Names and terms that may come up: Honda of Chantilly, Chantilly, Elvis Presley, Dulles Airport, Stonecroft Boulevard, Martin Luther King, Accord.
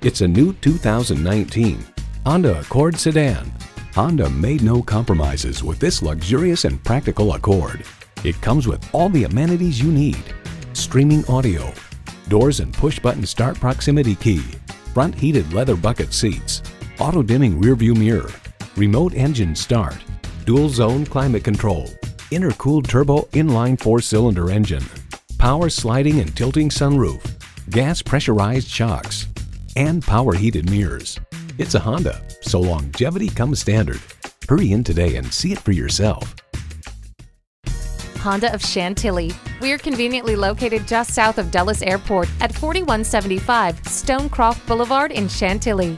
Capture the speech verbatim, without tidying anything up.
It's a new two thousand nineteen Honda Accord sedan. Honda made no compromises with this luxurious and practical Accord. It comes with all the amenities you need: streaming audio, doors and push-button start proximity key, front heated leather bucket seats, auto-dimming rearview mirror, remote engine start, dual-zone climate control, intercooled turbo inline four-cylinder engine, power sliding and tilting sunroof, gas pressurized shocks, and power heated mirrors. It's a Honda, so longevity comes standard. Hurry in today and see it for yourself. Honda of Chantilly. We're conveniently located just south of Dulles Airport at forty-one seventy-five Stonecroft Boulevard in Chantilly.